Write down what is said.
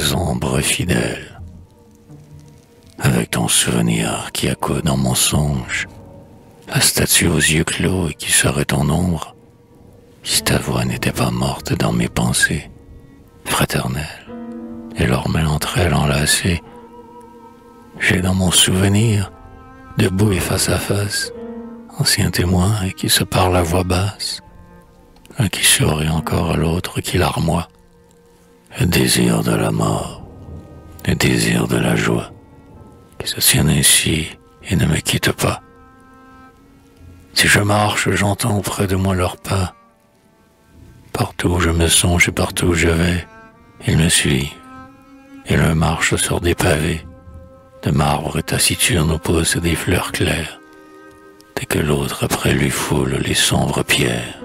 les ombres fidèles. Avec ton souvenir qui accode dans mon songe, la statue aux yeux clos et qui serait ton ombre, si ta voix n'était pas morte dans mes pensées, fraternelles, et l'ormelle entre elles enlacées, j'ai dans mon souvenir, debout et face à face, ancien témoin et qui se parle à voix basse, un qui sourit encore à l'autre qui larmoie, le désir de la mort, le désir de la joie, qui se tiennent ainsi et ne me quittent pas. Si je marche, j'entends auprès de moi leurs pas. Partout où je me songe et partout où je vais, ils me suivent, et l'un marche sur des pavés, de marbre et taciturne pousse des fleurs claires, dès que l'autre après lui foule les sombres pierres.